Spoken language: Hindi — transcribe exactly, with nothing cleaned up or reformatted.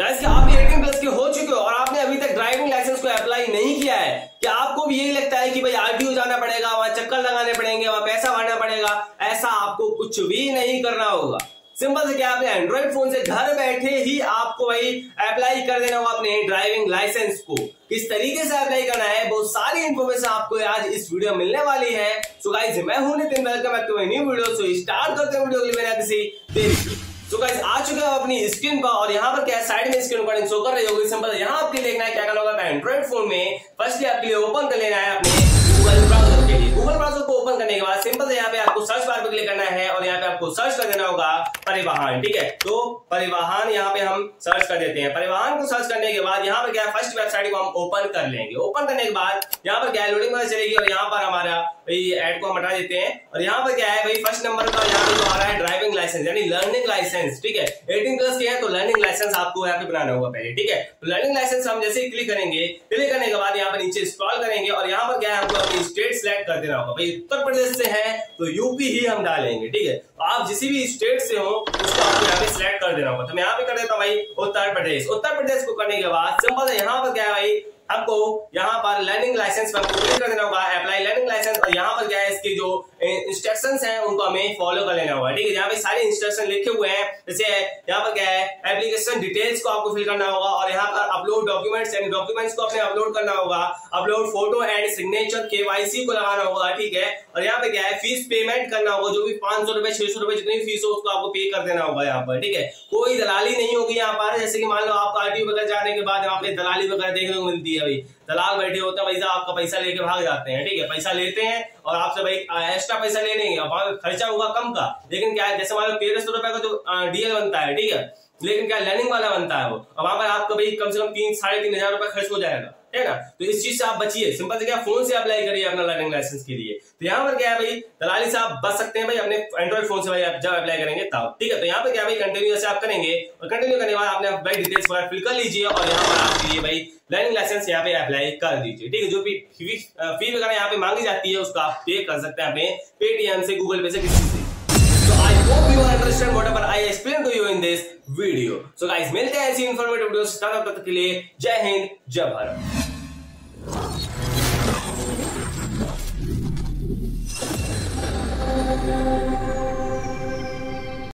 गाइस कि आप एटीन प्लस के हो चुके हो और आपने अभी तक ड्राइविंग लाइसेंस को अप्लाई नहीं किया है, क्या आपको भी यही लगता है कि भाई आरटीओ जाना पड़ेगा, वहां चक्कर लगाने पड़ेंगे, वहां पैसा भरना पड़ेगा? ऐसा आपको कुछ भी नहीं करना होगा। सिंपल से क्या, आपने एंड्रॉइड फोन से घर बैठे ही आपको भाई अप्लाई कर देना होगा अपने ड्राइविंग लाइसेंस को। किस तरीके से अप्लाई करना है, बहुत सारी इन्फॉर्मेशन आपको आज इस वीडियो में मिलने वाली है। सो गाइस, मैं हूं Nitin, welcome back to my new video. So start करते हैं वीडियो के लिए बिना किसी देरी के। So guys, आ चुके हैं अपनी स्क्रीन पर और यहाँ पर क्या है, साइड में स्क्रीन रिकॉर्डिंग शो कर रही होगी। सिंपल यहाँ आपके देखना है, क्या करना होगा एंड्रॉइड फोन में फर्स्ट आपके लिए ओपन कर लेना है अपने गूगल ब्राउजर के लिए। गूगल ब्राउजर को ओपन करने के बाद सिंपल यहाँ पे आपको सर्च बार पर क्लिक करना है और यहाँ पे आपको सर्च कर देना होगा परिवहन। ठीक है, तो परिवहन यहाँ पे हम सर्च कर देते हैं। परिवहन को सर्च करने के बाद यहाँ पर क्या है, फर्स्ट वेबसाइट को हम ओपन कर लेंगे। ओपन करने के बाद यहाँ पर क्या है, लोडिंग वगैरह चलेगी और यहाँ पर हमारा एड को हम हटा देते हैं। और यहाँ पर क्या है भाई, फर्स्ट नंबर का यहाँ पे हमारा है ड्राइविंग लाइसेंस यानी लर्निंग लाइसेंस। ठीक है, एटीन प्लस के हैं तो लर्निंग लाइसेंस आपको यहाँ पे बनाना होगा पहले। ठीक है, तो लर्निंग लाइसेंस हम जैसे ही क्लिक करेंगे, क्लिक करने के बाद यहाँ पर नीचे स्क्रॉल करेंगे और यहाँ पर क्या है, हमको अपनी स्टेट सिलेक्ट कर देना होगा। भाई उत्तर प्रदेश से है तो यूपी ही हम डालेंगे। ठीक है, तो आप जिस भी स्टेट से हो उसको आपको यहाँ पे सिलेक्ट कर देना होगा। तो मैं यहाँ पे कर देता हूँ भाई उत्तर प्रदेश। उत्तर प्रदेश को करने के बाद सिंपल यहाँ पर क्या है भाई, आपको यहाँ पर लर्निंग लाइसेंस पर क्लिक कर देना होगा, अप्लाई लर्निंग लाइसेंस। और यहाँ पर क्या है, इसके जो इंस्ट्रक्शंस हैं उनको हमें फॉलो कर लेना होगा। ठीक है, यहाँ पे सारे इंस्ट्रक्शन लिखे हुए हैं। जैसे यहाँ पर क्या है, एप्लीकेशन डिटेल्स को आपको फिल करना होगा और यहाँ पर अपलोड डॉक्यूमेंट्स यानी डॉक्यूमेंट्स को अपने अपलोड करना होगा, upload photo and signature KYC को लगाना होगा। ठीक है, और यहाँ पे क्या है, फीस पेमेंट करना होगा, जो भी पांच सौ रुपए छह सौ रुपए जितनी फीस हो उसको आपको पे कर देना होगा यहाँ पर। ठीक है, कोई दलाली नहीं होगी यहाँ पर। जैसे कि मान लो आप आरटीओ वगैरह जाने के बाद यहाँ पे दलाली वगैरह देखने को मिलती है। भाई दलाल बैठे होते हैं, पैसा आपका पैसा लेके भाग जाते हैं। ठीक है, पैसा लेते हैं और आपसे भाई एक्स्ट्रा पैसा ले लेंगे, खर्चा होगा कम का। लेकिन क्या है, जैसे मान लो तेरह सौ रुपए का जो डीएल बनता है, ठीक है, लेकिन क्या लर्निंग वाला बनता है वो, अब वहां पर आपको भाई कम से कम तीन साढ़े तीन हजार रुपए खर्च हो जाएगा। है ना, तो इस चीज से आप बचिए। सिंपल से क्या, फोन से अप्लाई करिए अपना लर्निंग लाइसेंस के लिए। तो यहाँ पर क्या है भाई, दलाली से आप बच सकते हैं भाई अपने एंड्रॉइड फोन से भाई आप जब अप्लाई करेंगे तब। ठीक है, तो यहाँ पर क्या भाई, कंटिन्यू से आप करेंगे और कंटिन्यू करने के बाद आपने भाई डिटेल्स फिल कर लीजिए और यहाँ पर आप लिए भाई लर्निंग लाइसेंस यहाँ पे अप्लाई कर दीजिए। ठीक है, जो भी फी वगैरह यहाँ पे मांगी जाती है उसको आप पे कर सकते हैं अपने पेटीएम से, गूगल पे से, किसी से। I hope you are understand whatever I explained to you in this video. So guys, मिलते हैं ऐसी इन्फॉर्मेटिव वीडियो तब तक के लिए जय हिंद जय भारत। Thank you.